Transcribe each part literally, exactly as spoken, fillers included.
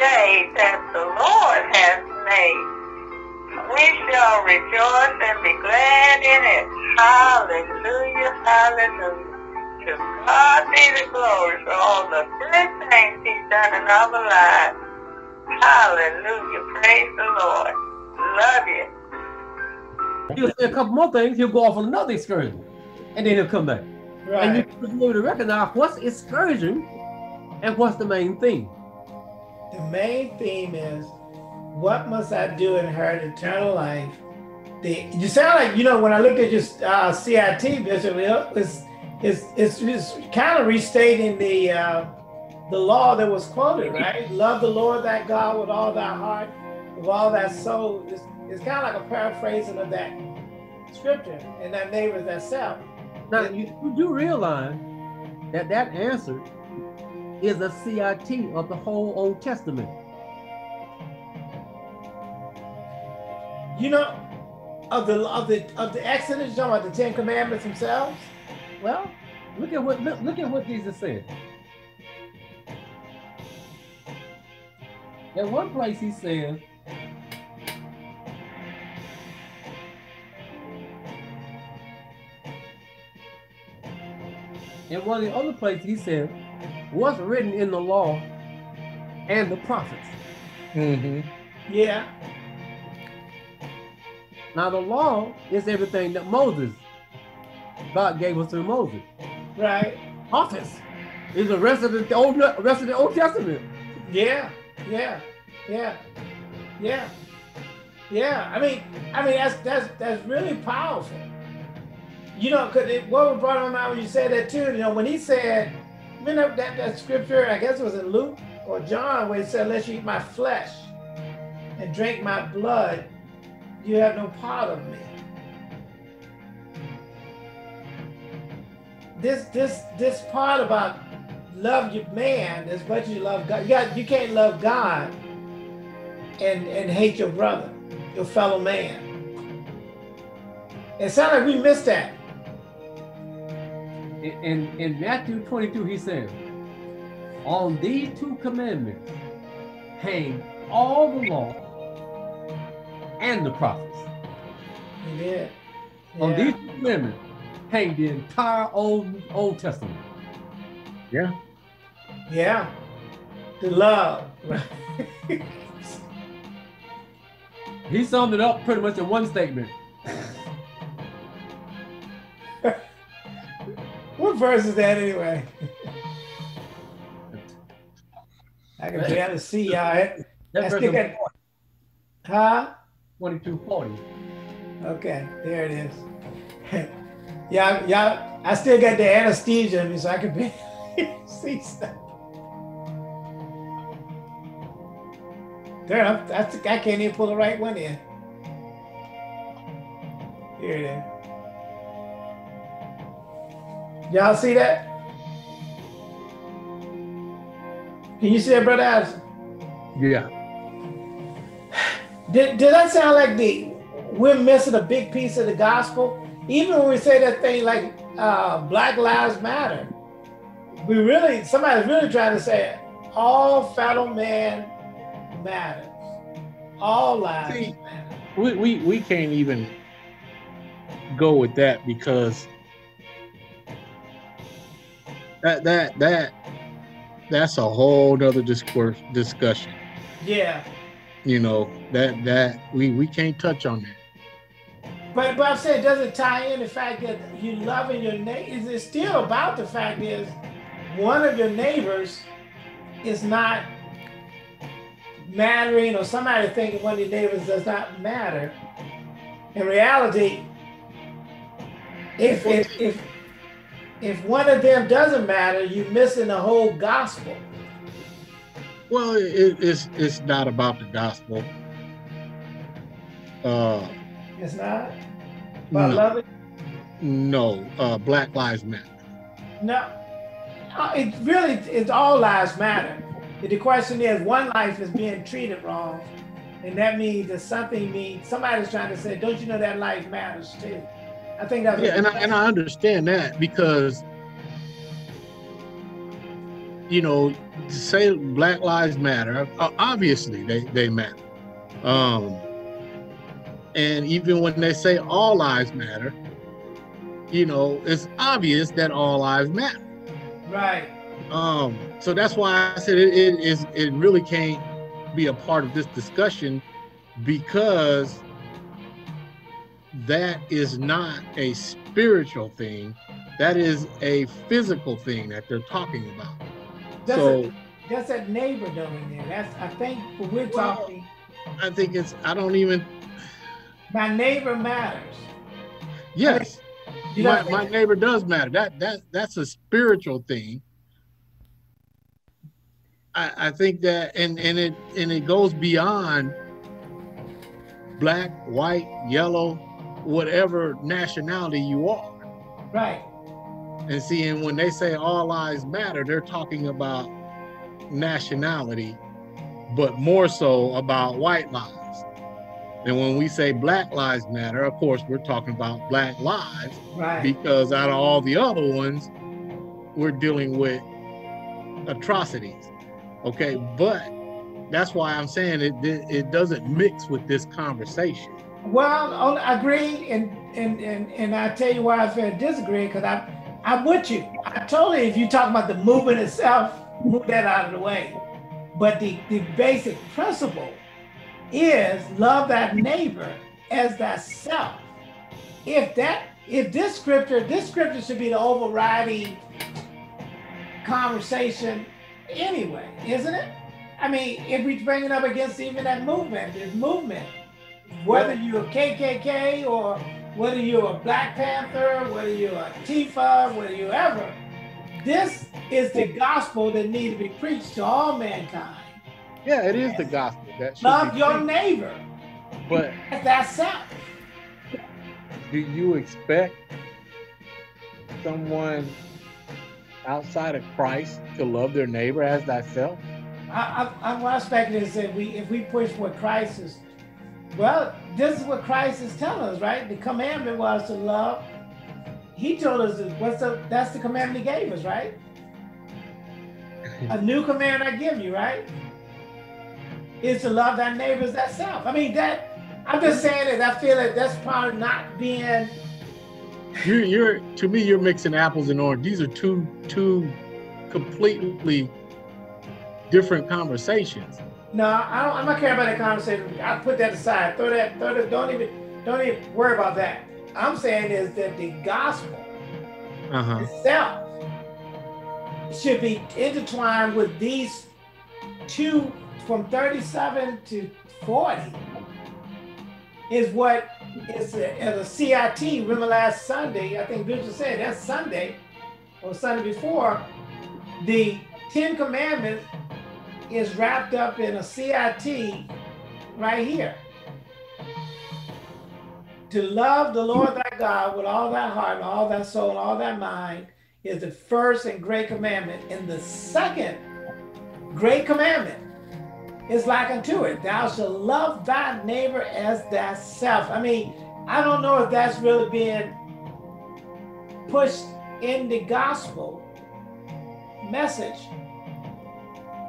day that the Lord has made. We shall rejoice and be glad in it. Hallelujah, hallelujah. To God be the glory for all the good things He's done in our lives. Hallelujah, praise the Lord. Love you. He'll say a couple more things, he'll go off on another excursion, and then he'll come back. Right. And you should be able to recognize what's excursion and what's the main theme. The main theme is, what must I do in her eternal life? The, you sound like, you know, when I looked at your uh, C I T, Bishop, it's, it's, it's, it's kind of restating the, uh, the law that was quoted, right? Love the Lord thy God with all thy heart, with all thy soul. It's, It's kind of like a paraphrasing of that scripture, and that neighbor thyself. Now, you, you do realize that that answer is a C I T of the whole Old Testament. You know, of the of the of the Exodus, John, of the Ten Commandments themselves. Well, look at what look, look at what Jesus said. At one place, he says, in one of the other places, he said, what's written in the law and the prophets. Mm-hmm. Yeah. Now, the law is everything that Moses, God gave us through Moses. Right. Prophets is the rest of the Old, rest of the Old Testament. Yeah, yeah, yeah, yeah, yeah. I mean, I mean, that's, that's, that's really powerful. You know, because what brought on mind when you said that too, you know, when he said, remember that, that scripture, I guess it was in Luke or John, where he said, unless you eat my flesh and drink my blood, you have no part of me. This this this part about love your man as much as you love God. You got, you can't love God and and hate your brother, your fellow man. It sounds like we missed that. In, in Matthew twenty-two, he said, on these two commandments hang all the law and the prophets. Yeah. Yeah. On these two commandments hang the entire Old, Old Testament. Yeah. Yeah. The love. He summed it up pretty much in one statement. What verse is that anyway? I can barely see y'all. That's that, huh? twenty-two forty. Okay, there it is. Y'all, y'all, I still got the anesthesia in me, so I can barely see stuff. There, I'm, I, I can't even pull the right one in. Here it is. Y'all see that? Can you see it, Brother Addison? Yeah. Did, did that sound like the we're missing a big piece of the gospel? Even when we say that thing like uh, Black Lives Matter, we really, somebody's really trying to say it. All fellow man matters. All lives see, matter. We, we, we can't even go with that because That that that that's a whole nother discourse discussion. Yeah. You know, that that we, we can't touch on that. But but I'm saying it doesn't tie in the fact that you loving your neighbor. It's still about the fact is one of your neighbors is not mattering, or somebody thinking one of your neighbors does not matter. In reality, if if if If one of them doesn't matter, you're missing the whole gospel. Well, it, it's it's not about the gospel. Uh, it's not? About no. Loving? No. Uh, Black Lives Matter. No. It really, it's all lives matter. The question is, one life is being treated wrong, and that means that something means, somebody's trying to say, don't you know that life matters too? I think that's yeah, and I, and I understand that because you know, say Black Lives Matter. Uh, obviously, they they matter. Um, and even when they say all lives matter, you know, it's obvious that all lives matter. Right. Um, so that's why I said it it is it really can't be a part of this discussion, because that is not a spiritual thing. That is a physical thing that they're talking about. That's so a, that's that neighbor doing there. That's I think what we're well, talking. I think it's I don't even. My neighbor matters. Yes, you know, my, my neighbor does matter. That that that's a spiritual thing. I, I think that and and it and it goes beyond black, white, yellow, whatever nationality you are. Right. And see, and when they say all lives matter, they're talking about nationality, but more so about white lives. And when we say Black Lives Matter, of course, we're talking about black lives, right, because out of all the other ones, we're dealing with atrocities. Okay, but that's why I'm saying it, it, it doesn't mix with this conversation. Well, I agree, and and and and I tell you why I feel disagree, because I I'm with you. I totally, if you talk about the movement itself, move that out of the way. But the, the basic principle is love thy neighbor as thyself. If that, if this scripture, this scripture should be the overriding conversation anyway, isn't it? I mean, if we bring it up against even that movement, this movement, whether you're K K K or whether you're a Black Panther, whether you're a Antifa, whether you're ever, this is the gospel that needs to be preached to all mankind. Yeah, it is the gospel. That love your neighbor. But that's it. Do you expect someone outside of Christ to love their neighbor as thyself? I, I, I'm expecting is that we, if we push what Christ is. Well, this is what Christ is telling us, right? The commandment was to love. He told us what's the, that's the commandment he gave us, right? A new command I give you, right? Is to love thy neighbors thyself. I mean, that, I'm just saying that I feel that that's probably not being. You're, you're, to me, you're mixing apples and oranges. These are two, two completely different conversations. No, I don't, I'm not caring about that conversation. I put that aside. Throw that. Throw that. Don't even. Don't even worry about that. I'm saying is that the gospel uh-huh. itself should be intertwined with these two, from thirty-seven to forty, is what is a, a C I T. Remember last Sunday? I think Bishop said that's Sunday or Sunday before. The Ten Commandments is wrapped up in a C I T right here. To love the Lord thy God with all thy heart and all thy soul and all thy mind is the first and great commandment. And the second great commandment is like unto it, thou shalt love thy neighbor as thyself. I mean, I don't know if that's really being pushed in the gospel message,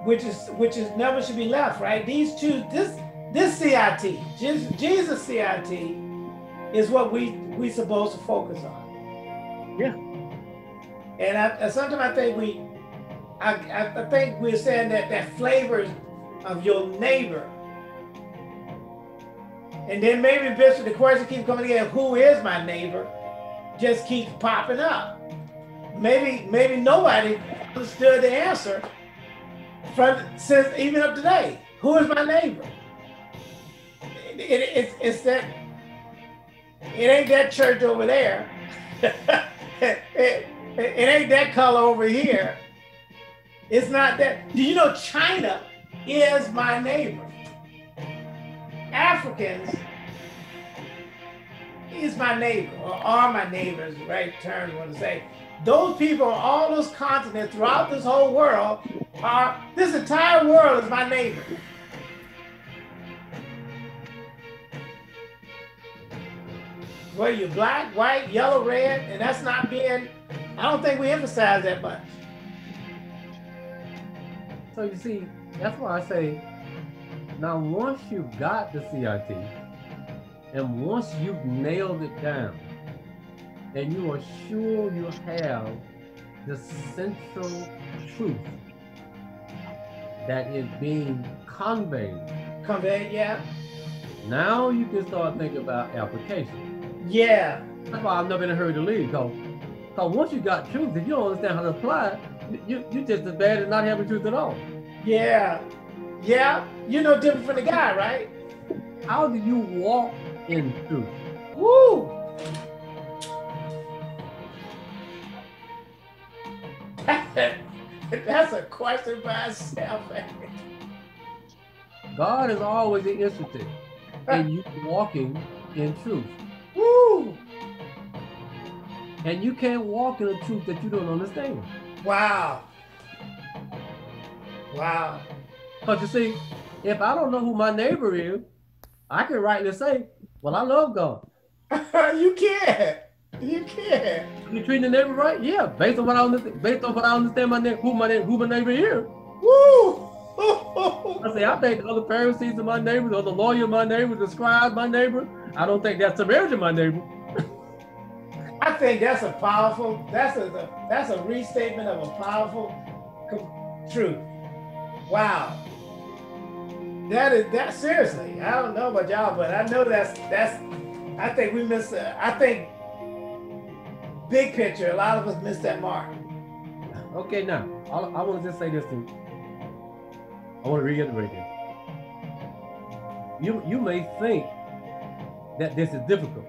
which is which is never should be left, right? These two, this this C I T, Jesus C I T, is what we we supposed to focus on. Yeah. And I, sometimes I think we, I I think we're saying that that flavor of your neighbor, and then maybe Bishop, the question keeps coming again: who is my neighbor? Just keeps popping up. Maybe maybe nobody understood the answer. From since even up today, who is my neighbor? It, it, it's, it's that it ain't that church over there. it, it, it ain't that color over here. It's not that. Do you know China is my neighbor? Africans is my neighbor, or are my neighbors? The right term you want to say. Those people on all those continents throughout this whole world are, this entire world is my neighbor. Whether you're black, white, yellow, red, and that's not being, I don't think we emphasize that much. So you see, that's why I say, now once you've got the C I T, and once you've nailed it down, and you are sure you have the central truth that is being conveyed. Conveyed, yeah. Now you can start thinking about application. Yeah. That's why I've never been in a hurry to leave. Because once you got truth, if you don't understand how to apply it, you, you're just as bad as not having truth at all. Yeah. Yeah. You're no different from the guy, right? How do you walk in truth? Woo! That's a question by itself. God is always interested in you walking in truth. Woo! And you can't walk in a truth that you don't understand. Wow. Wow. Because you see, if I don't know who my neighbor is, I can rightly say, well, I love God. You can't. You can't. You treating the neighbor right? Yeah, based on what I understand, based on what I understand my neighbor, who my neighbor, who my neighbor is. Woo! I say I think the other Pharisees are my neighbors, the other lawyer my neighbor, the scribe my neighbor. I don't think that's Samaritan my neighbor. I think that's a powerful. That's a that's a restatement of a powerful truth. Wow. That is that seriously. I don't know about y'all, but I know that's that's. I think we missed. Uh, I think. Big picture, a lot of us missed that mark. Okay, now, I'll, I want to just say this to you. I want to reiterate this. You, you may think that this is difficult,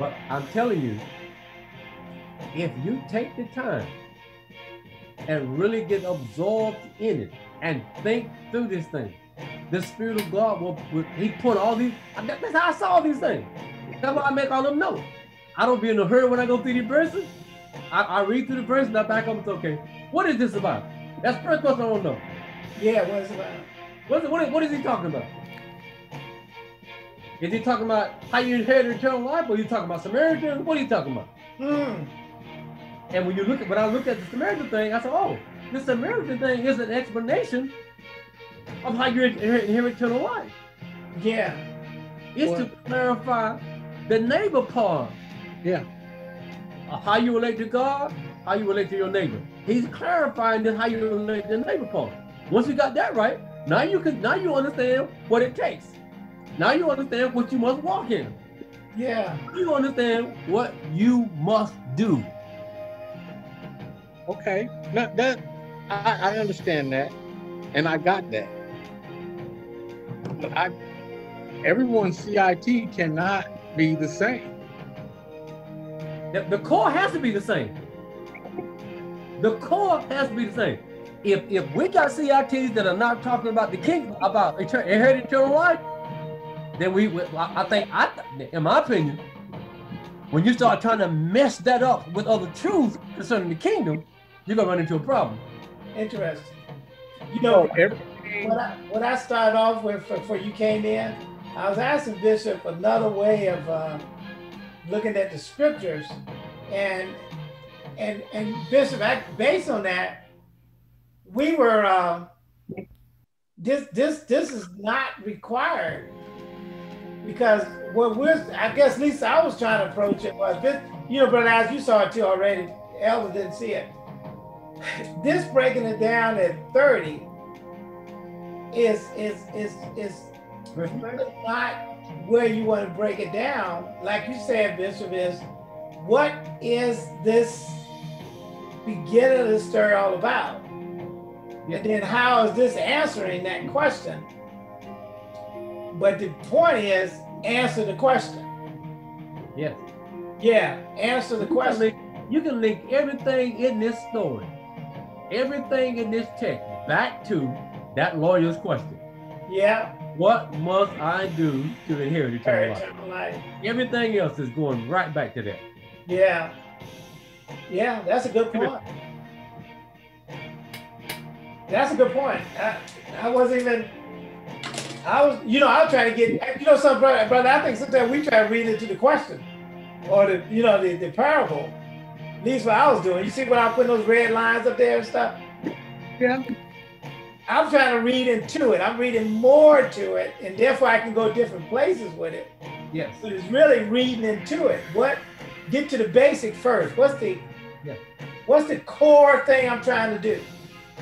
but I'm telling you, if you take the time and really get absorbed in it and think through this thing, the Spirit of God will, will he put all these, that's how I saw these things. That's why I make all them notes. I don't be in a hurry when I go through the verses. I, I read through the verses and I back up and say, okay, what is this about? That's the first question I want to know. Yeah, what is it about? What is, what, is, what is he talking about? Is he talking about how you inherit eternal life, or are you talking about Samaritan? What are you talking about? Mm. And when you look at, when I looked at the Samaritan thing, I said, oh, the Samaritan thing is an explanation of how you inherit, inherit eternal life. Yeah. It's well, to clarify the neighbor part. Yeah. Uh, how you relate to God, how you relate to your neighbor. He's clarifying this, how you relate to the neighbor part. Once you got that right, now you can now you understand what it takes. Now you understand what you must walk in. Yeah. You understand what you must do. Okay. Now that I, I understand that, and I got that. But I everyone's C I T cannot be the same. The core has to be the same. The core has to be the same. If if we got C I Ts that are not talking about the kingdom, about inherited eternal life, then we, I think, I, in my opinion, when you start trying to mess that up with other truths concerning the kingdom, you're gonna run into a problem. Interesting. You know, everything. When I, when I started off with, before you came in, I was asking Bishop another way of. Uh, looking at the scriptures, and and and Bishop, based on that, we were uh, this this this is not required, because what we're, I guess at least I was trying to approach it was this, you know, Brother Alex, you saw it too already. Elder didn't see it. This breaking it down at thirty is is is is not where you want to break it down, like you said, Bishop, is what is this beginning of this story all about? Yeah. And then how is this answering that question? But the point is, answer the question. Yes. Yeah, answer the question. You can link everything in this story, everything in this text, back to that lawyer's question. Yeah. What must I do to inherit eternal life? life? Everything else is going right back to that. Yeah. Yeah, that's a good point. That's a good point. I, I wasn't even, I was, you know, I was trying to get, you know, some brother, brother, I think sometimes we try to read into the question or the, you know, the, the parable. At least what I was doing. You see what I put those red lines up there and stuff? Yeah. I'm trying to read into it. I'm reading more to it, and therefore I can go different places with it. Yes. But it's really reading into it. What? Get to the basic first. What's the, yeah. what's the core thing I'm trying to do?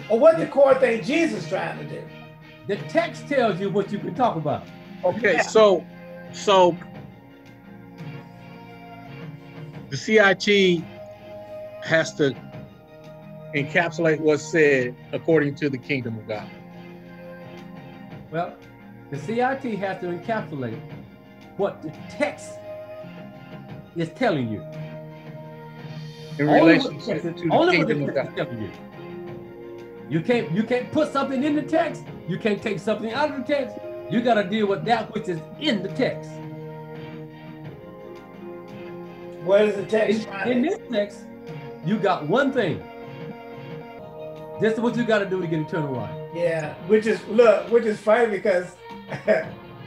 Or what's yeah. the core thing Jesus is trying to do? The text tells you what you can talk about. Okay, yeah. so, so the C I T has to encapsulate what's said according to the kingdom of God. Well, the C I T has to encapsulate what the text is telling you. In relation to the kingdom of God. You can't, you can't put something in the text. You can't take something out of the text. You got to deal with that which is in the text. What is the text? In, in this text, you got one thing. This is what you got to do to get eternal life. Yeah, which is, look, which is funny because,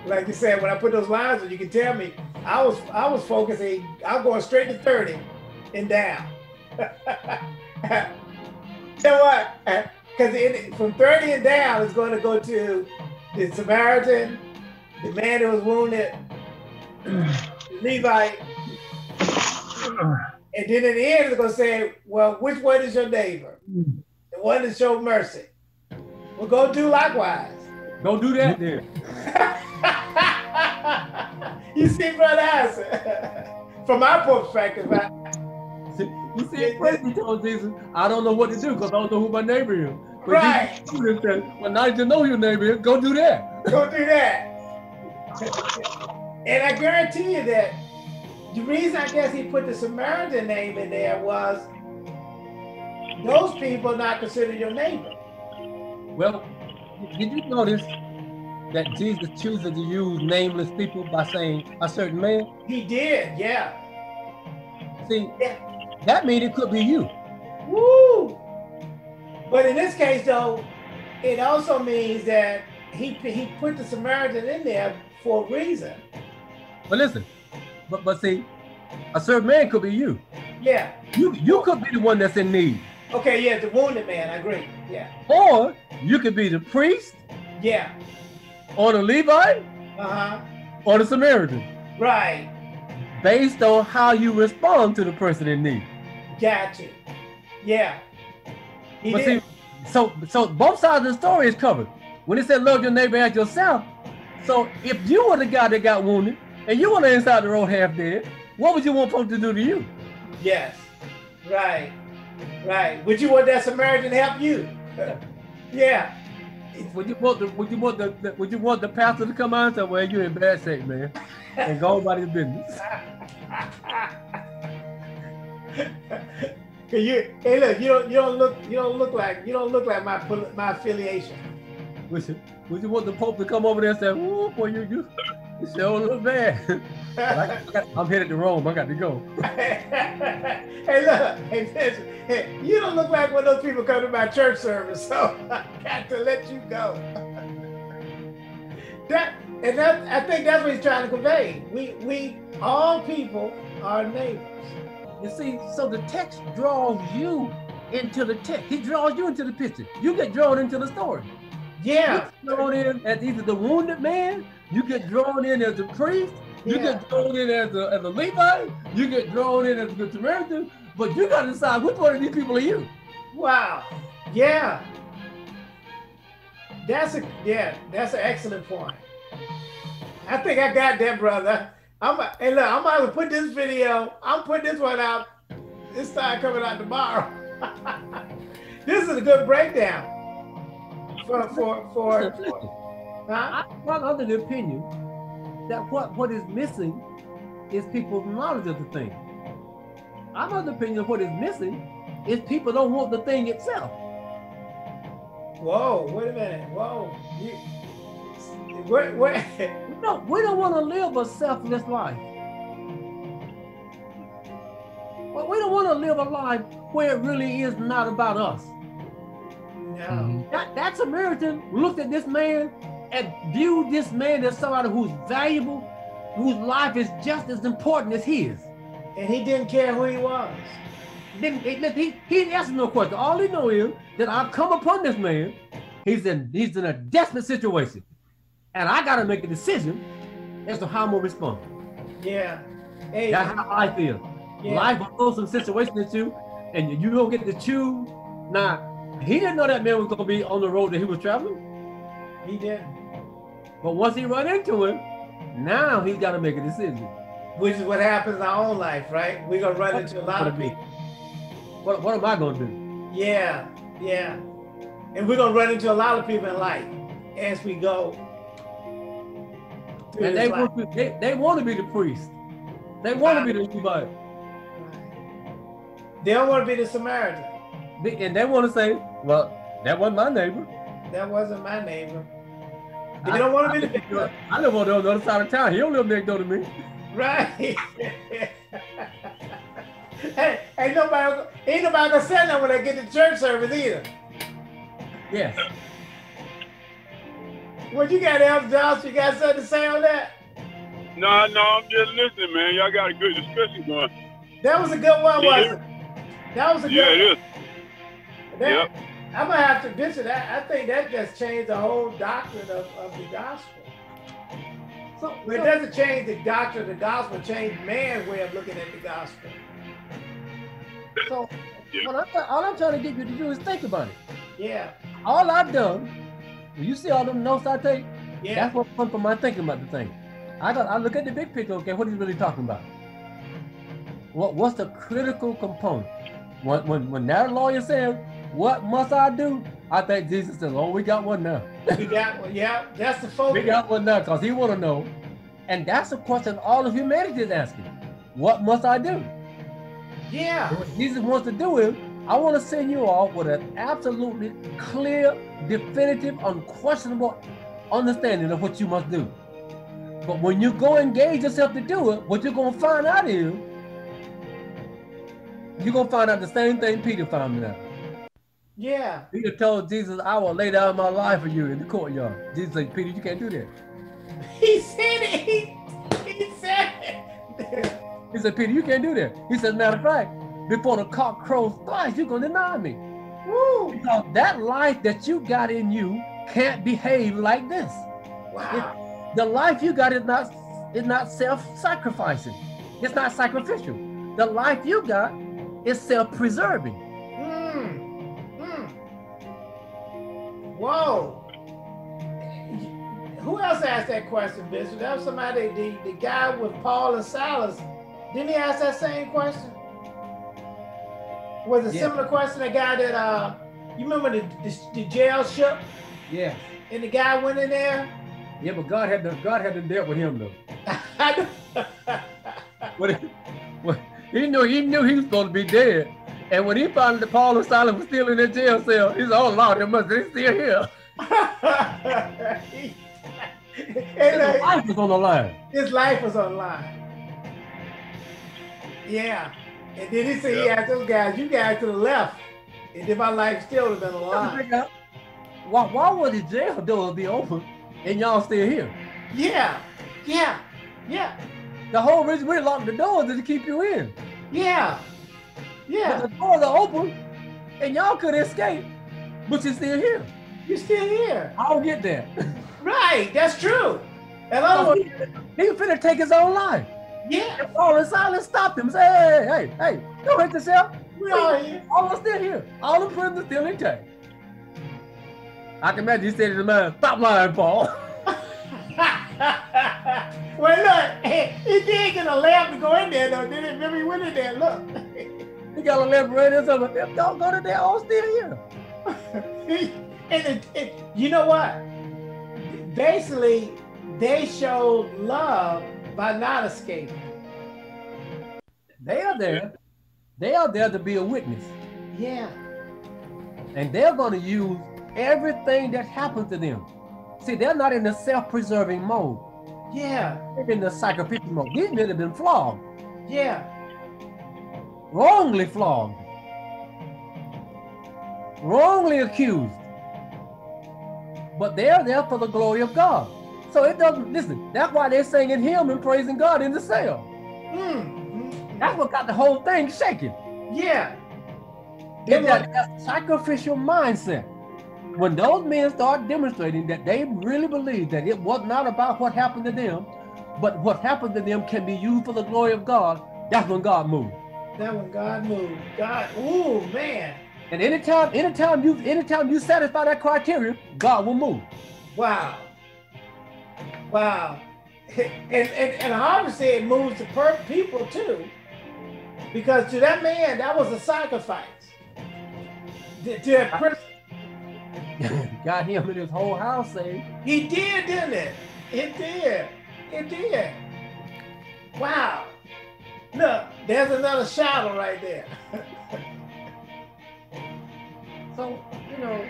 like you said, when I put those lines on, you can tell me, I was I was focusing, I'm going straight to thirty and down. Tell what? Because from thirty and down, it's going to go to the Samaritan, the man who was wounded, the Levite. And then in the end, it's going to say, well, which one is your neighbor? The one that showed mercy. Well, go do likewise. Don't do that then. You see, brother, answer. From my perspective, I, you see, he told Jesus, I don't know what to do because I don't know who my neighbor is. But right. Jesus said, well, now that you know who your neighbor is, go do that. Go do that. And I guarantee you that the reason I guess he put the Samaritan name in there was those people not considered your neighbor. Well, did you notice that Jesus chooses to use nameless people by saying a certain man? He did, yeah. See, yeah. that means it could be you. Woo! But in this case, though, it also means that he he put the Samaritan in there for a reason. But listen, but but see, a certain man could be you. Yeah. You you could be the one that's in need. Okay, yeah, the wounded man, I agree. Yeah. Or you could be the priest. Yeah. Or the Levite. Uh-huh. Or the Samaritan. Right. Based on how you respond to the person in need. Gotcha. Yeah. He but did. See, so so both sides of the story is covered. When it said love your neighbor as yourself, so if you were the guy that got wounded and you were on the inside the road half dead, what would you want folks to do to you? Yes. Right. Right. Would you want that Samaritan to help you? Yeah. Would you want the would you want the, the would you want the pastor to come out and say, well, you're in bad shape, man, and go about his business? you, hey, look, you don't you don't look you don't look like you don't look like my my affiliation. Would you would you want the Pope to come over there and say, oh boy, you you you sure look bad? I, I got, I'm headed to Rome. I got to go. Hey, look, hey, listen, hey, you don't look like one of those people come to my church service, so I got to let you go. that and that, I think that's what he's trying to convey. We, we, all people are neighbors. You see, so the text draws you into the text. He draws you into the picture. You get drawn into the story. Yeah. You get drawn in as either the wounded man. You get drawn in as the priest. You yeah. get thrown in as a, as a Levite, you get thrown in as a good Samaritan, but you gotta decide which one of these people are you. Wow, yeah. That's a, yeah, that's an excellent point. I think I got that, brother. I'm, and look, I'm gonna put this video, I'm putting this one out, this time coming out tomorrow. This is a good breakdown. For, for, for, for huh? I'm under the opinion that what, what is missing is people's knowledge of the thing. I'm of the opinion of what is missing is people don't want the thing itself. Whoa, wait a minute, whoa. You, wait, wait. No, we don't want to live a selfless life. Well, we don't want to live a life where it really is not about us. No. That, that Samaritan looked at this man and view this man as somebody who's valuable, whose life is just as important as his. And he didn't care who he was. Didn't, didn't, he, he didn't answer no question. All he know is that I've come upon this man. He's in, he's in a desperate situation. And I got to make a decision as to how I'm going to respond. Yeah. Hey, that's how I feel. Yeah. Life will throw some situations at you, and you don't get to choose. Now, he didn't know that man was going to be on the road that he was traveling. He didn't. But once he run into him, now he's got to make a decision. Which is what happens in our own life, right? We're going to run into a lot of people. What, what am I going to do? Yeah, yeah. And we're going to run into a lot of people in life as we go. And they want, to, they, they want to be the priest. They want to be the Levite. They don't want to be the Samaritan. They, and they want to say, well, that wasn't my neighbor. That wasn't my neighbor. They I, don't want to I, be the neighbor. I live on the other side of town. He don't live next door to me. Right. Hey, ain't nobody, ain't nobody gonna say that when I get to church service either. Yes. Well, you got Elf Josh, you got something to say on that? No, no, I'm just listening, man. Y'all got a good discussion going. That was a good one, yeah. Wasn't it? That was a good yeah, one. Yeah, it is. That, yep. I'm gonna have to visit that. I think that just changed the whole doctrine of, of the gospel. So, so it doesn't change the doctrine of the gospel, change man's way of looking at the gospel. So yeah. Well, I'm, all I'm trying to get you to do is think about it. Yeah. All I've done, when you see all them notes I take, yeah. That's what comes from my thinking about the thing. I got I look at the big picture, okay, what are you really talking about? What what's the critical component? When when when that lawyer says, what must I do? I think Jesus says, oh, we got one now. We got one, yeah. That's the focus. We got one now, because he wanna know. And that's a question all of humanity is asking. What must I do? Yeah. What Jesus wants to do is, I want to send you all with an absolutely clear, definitive, unquestionable understanding of what you must do. But when you go engage yourself to do it, what you're going to find out is, you're going to find out the same thing Peter found out. Yeah. Peter told Jesus, I will lay down my life for you in the courtyard. Jesus said, Peter, you can't do that. He said it. He, he said it. He said, Peter, you can't do that. He said, matter of fact, before the cock crows twice, you're going to deny me. Woo. Because that life that you got in you can't behave like this. Wow. It, the life you got is not, is not self-sacrificing. It's not sacrificial. The life you got is self-preserving. Mm. Mm. Whoa. Who else asked that question, Bishop? That was somebody, the, the guy with Paul and Silas. Didn't he ask that same question? Was a yeah. similar question, the guy that, uh, you remember the, the, the jail ship? Yeah. And the guy went in there? Yeah, but God had to, God had to deal with him, though. I know. But he, well, he, knew, he knew he was supposed to be dead. And when he found that Paul and Silas was still in their jail cell, he said, oh, Lord, they must, they're still here. His like, life was on the line. His life was on the line. Yeah, and then he said, yeah, those guys, you guys to the left. And then my life still would have been alive. Why, why would the jail door be open and y'all still here? Yeah, yeah, yeah. The whole reason we locked the doors is to keep you in. Yeah, yeah. But the doors are open and y'all could escape, but you're still here. You're still here. I don't get that. Right, that's true. And I don't, he, he finna take his own life. Yeah. And Paul and Silas stopped him and said, hey, hey, hey, hey, don't hurt yourself. We are here. All of us still here. All the prisoners still intact. I can imagine he said to the man, stop lying, Paul. Well, look, he did get a lamp to go in there, though. Didn't he? Remember, he went in there, look. He got a lamp right in there. If don't go to there, all still here. and it, it, you know what? Basically, they showed love by not escaping. They are there. They are there to be a witness. Yeah. And they're going to use everything that happened to them. See, they're not in the self-preserving mode. Yeah. They're in the sacrificial mode. These men have been flogged. Yeah. Wrongly flogged. Wrongly accused. But they're there for the glory of God. So it doesn't, listen, that's why they're singing hymn and praising God in the cell. Mm. That's what got the whole thing shaking. Yeah. It was a sacrificial mindset. When those men start demonstrating that they really believe that it was not about what happened to them, but what happened to them can be used for the glory of God, that's when God moved. That's when God moved. God, ooh, man. And anytime, anytime you, anytime you satisfy that criteria, God will move. Wow. Wow. And, and, and obviously it moves to per people too, because to that man, that was a sacrifice. To, to that person. Got him and his whole house saved. He did, didn't it? It did. It did. Wow. Look, there's another shadow right there. So, you know,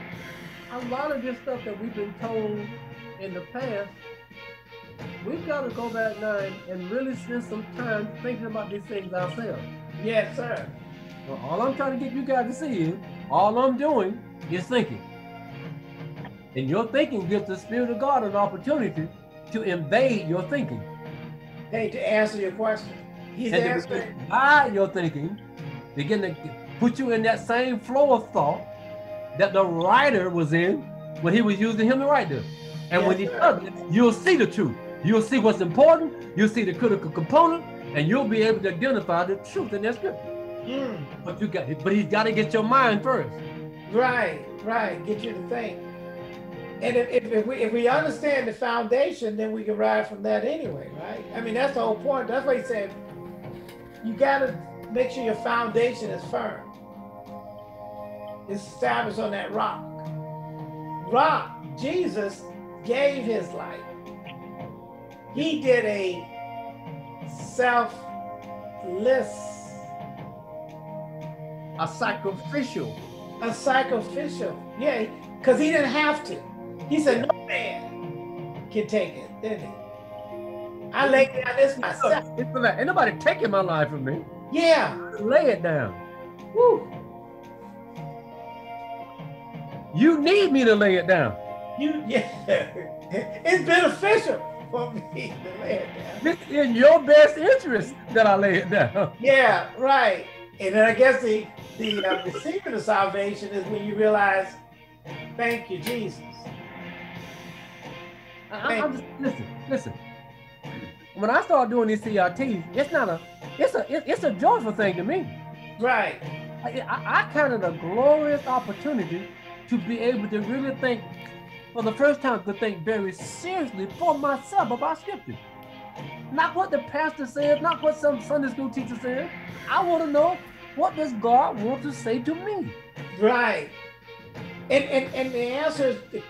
a lot of this stuff that we've been told in the past, we've got to go back now and really spend some time thinking about these things ourselves. Yes, sir. Well, all I'm trying to get you guys to see is, all I'm doing is thinking. And your thinking gives the Spirit of God an opportunity to invade your thinking. Hey, to answer your question. He's and answering. By your thinking, begin to put you in that same flow of thought that the writer was in when he was using him to write this. And yes, when he does it, you'll see the truth. You'll see what's important. You'll see the critical component, and you'll be able to identify the truth in that scripture. Mm. But you got, but he's got to get your mind first. Right, right. Get you to think. And if, if, if, we, if we understand the foundation, then we can ride from that anyway, right? I mean, that's the whole point. That's why he said, you got to make sure your foundation is firm. It's established on that rock. Rock, Jesus gave his life. He did a selfless. A sacrificial. A sacrificial, yeah, because he didn't have to. He said, no man can take it, didn't he? I laid down this myself. Ain't nobody taking my life from me. Yeah. Lay it down. Woo. You need me to lay it down. You, yeah. It's beneficial for me to lay it down. It's in your best interest that I lay it down. Yeah, right. And then I guess the, the, uh, the secret of salvation is when you realize, thank you, Jesus. Thank I'm just, listen, listen. When I start doing these C R Ts, it's not a, it's a, it's a joyful thing to me. Right. I, I, I counted a glorious opportunity to be able to really think, for the first time, to think very seriously for myself about scripture. Not what the pastor says, not what some Sunday school teacher says. I want to know, what does God want to say to me? Right. And, and, and the answer is,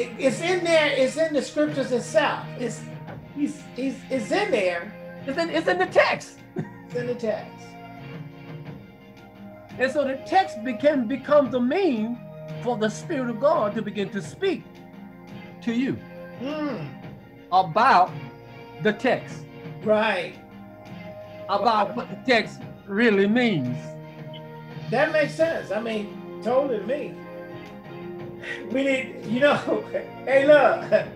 it's in there, it's in the scriptures itself. It's, he's, he's, it's in there. It's in, it's in the text. It's in the text. And so the text became, becomes the means for the Spirit of God to begin to speak to you mm. about the text. Right. About what the text really means. That makes sense. I mean, totally me. We need, you know, hey, look.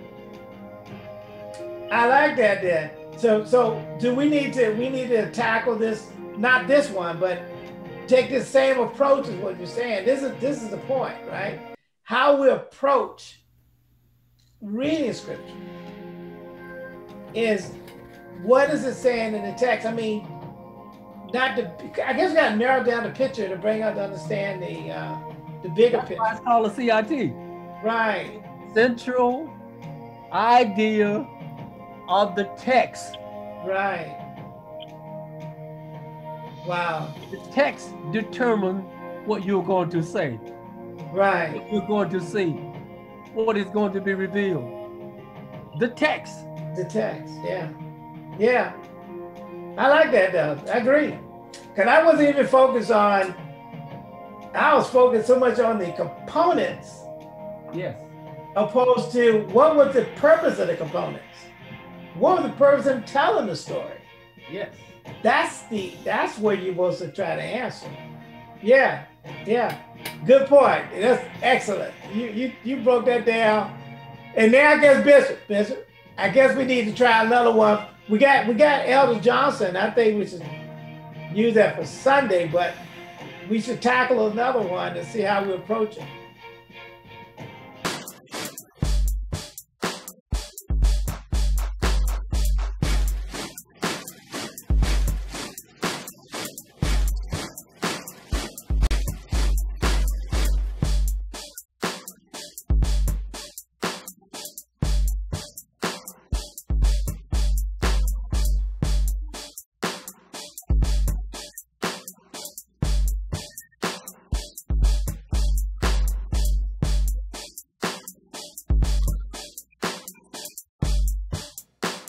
I like that then. So, so do we need to, we need to tackle this, not this one, but take this same approach as what you're saying. This is, this is the point, right? How we approach reading scripture is, what is it saying in the text? I mean, not the, I guess we got to narrow down the picture to bring us to understand the, uh, the bigger picture. That's why it's called a C I T. Right. Central idea of the text. Right. Wow. The text determines what you're going to say. Right. What you're going to see. What is going to be revealed. The text. The text, yeah. Yeah. I like that though. I agree. Because I wasn't even focused on, I was focused so much on the components. Yes. Opposed to what was the purpose of the components. What was the purpose of telling the story? Yes. That's the, that's where you're supposed to try to answer. Yeah, yeah. Good point. That's excellent. You you you broke that down. And now I guess Bishop, Bishop, I guess we need to try another one. We got we got Elder Johnson. I think we should use that for Sunday, but we should tackle another one and see how we approach it.